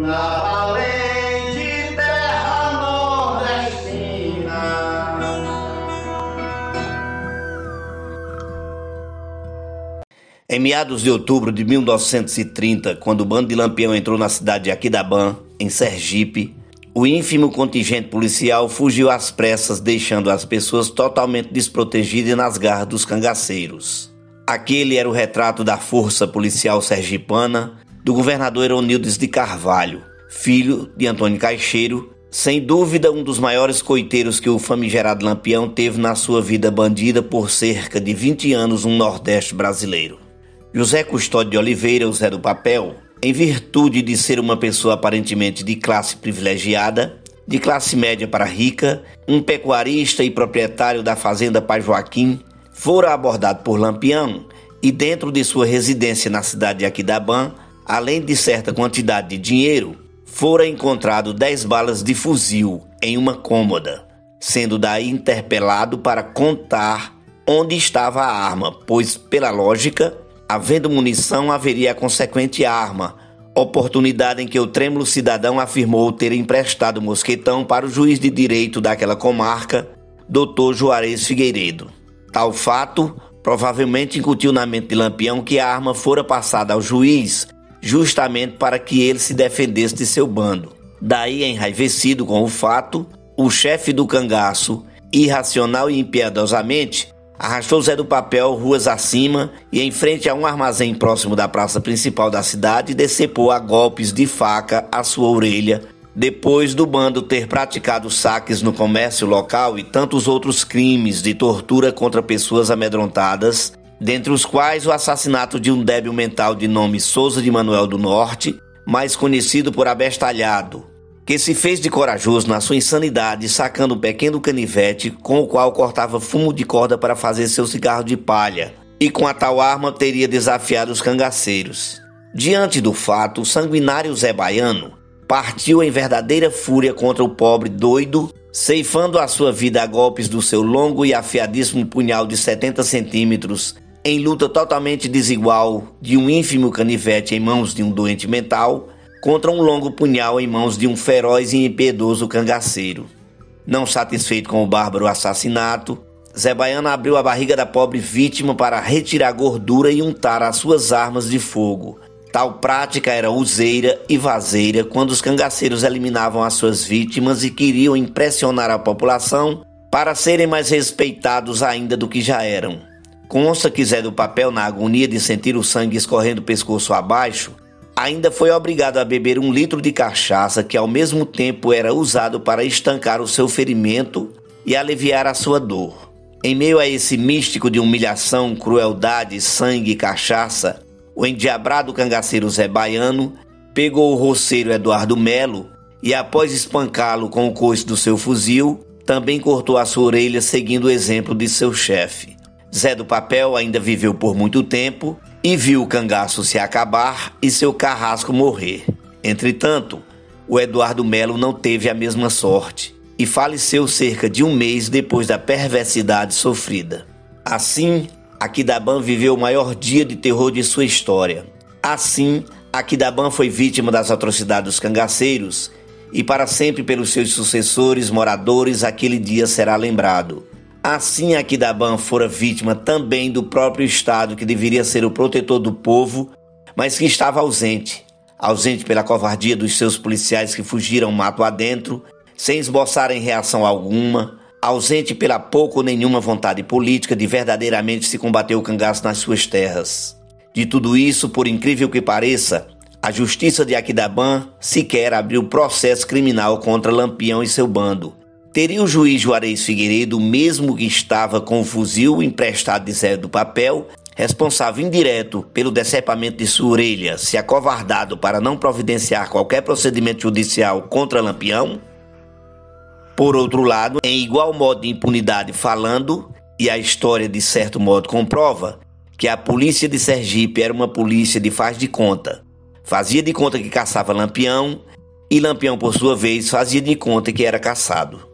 na valente terra nordestina. Em meados de outubro de 1930, quando o bando de Lampião entrou na cidade de Aquidabã, em Sergipe, o ínfimo contingente policial fugiu às pressas, deixando as pessoas totalmente desprotegidas nas garras dos cangaceiros. Aquele era o retrato da força policial sergipana do governador Eronildes de Carvalho, filho de Antônio Caixeiro, sem dúvida um dos maiores coiteiros que o famigerado Lampião teve na sua vida bandida por cerca de 20 anos no Nordeste brasileiro. José Custódio de Oliveira, o Zé do Papel, em virtude de ser uma pessoa aparentemente de classe privilegiada, de classe média para rica, um pecuarista e proprietário da Fazenda Pai Joaquim, fora abordado por Lampião e, dentro de sua residência na cidade de Aquidabã, além de certa quantidade de dinheiro, fora encontrado 10 balas de fuzil em uma cômoda, sendo daí interpelado para contar onde estava a arma, pois, pela lógica, havendo munição, haveria a consequente arma, oportunidade em que o trêmulo cidadão afirmou ter emprestado o mosquetão para o juiz de direito daquela comarca, Dr. Juarez Figueiredo. Tal fato provavelmente incutiu na mente de Lampião que a arma fora passada ao juiz, justamente para que ele se defendesse de seu bando. Daí, enraivecido com o fato, o chefe do cangaço, irracional e impiedosamente, arrastou Zé do Papel ruas acima e, em frente a um armazém próximo da praça principal da cidade, decepou a golpes de faca a sua orelha, depois do bando ter praticado saques no comércio local e tantos outros crimes de tortura contra pessoas amedrontadas, dentre os quais o assassinato de um débil mental de nome Souza de Manuel do Norte, mais conhecido por Abestalhado, que se fez de corajoso na sua insanidade, sacando um pequeno canivete com o qual cortava fumo de corda para fazer seu cigarro de palha, e com a tal arma teria desafiado os cangaceiros. Diante do fato, o sanguinário Zé Baiano partiu em verdadeira fúria contra o pobre doido, ceifando a sua vida a golpes do seu longo e afiadíssimo punhal de 70 centímetros, em luta totalmente desigual de um ínfimo canivete em mãos de um doente mental, contra um longo punhal em mãos de um feroz e impiedoso cangaceiro. Não satisfeito com o bárbaro assassinato, Zé Baiano abriu a barriga da pobre vítima para retirar gordura e untar as suas armas de fogo. Tal prática era useira e vazeira quando os cangaceiros eliminavam as suas vítimas e queriam impressionar a população para serem mais respeitados ainda do que já eram. Consta que Zé do Papel, na agonia de sentir o sangue escorrendo o pescoço abaixo, ainda foi obrigado a beber 1 litro de cachaça, que ao mesmo tempo era usado para estancar o seu ferimento e aliviar a sua dor. Em meio a esse místico de humilhação, crueldade, sangue e cachaça, o endiabrado cangaceiro Zé Baiano pegou o roceiro Eduardo Melo e, após espancá-lo com o coice do seu fuzil, também cortou a sua orelha, seguindo o exemplo de seu chefe. Zé do Papel ainda viveu por muito tempo e viu o cangaço se acabar e seu carrasco morrer. Entretanto, o Eduardo Melo não teve a mesma sorte e faleceu cerca de 1 mês depois da perversidade sofrida. Assim, Aquidabã viveu o maior dia de terror de sua história. Assim, Aquidabã foi vítima das atrocidades dos cangaceiros e para sempre pelos seus sucessores, moradores, aquele dia será lembrado. Assim, Aquidabã fora vítima também do próprio Estado, que deveria ser o protetor do povo, mas que estava ausente pela covardia dos seus policiais que fugiram mato adentro, sem esboçarem reação alguma, ausente pela pouco ou nenhuma vontade política de verdadeiramente se combater o cangaço nas suas terras. De tudo isso, por incrível que pareça, a justiça de Aquidabã sequer abriu processo criminal contra Lampião e seu bando. Teria o juiz Juarez Figueiredo, mesmo que estava com o fuzil emprestado de Zé do Papel, responsável indireto pelo decepamento de sua orelha, se acovardado para não providenciar qualquer procedimento judicial contra Lampião? Por outro lado, em igual modo de impunidade falando, e a história de certo modo comprova, que a polícia de Sergipe era uma polícia de faz de conta. Fazia de conta que caçava Lampião, e Lampião, por sua vez, fazia de conta que era caçado.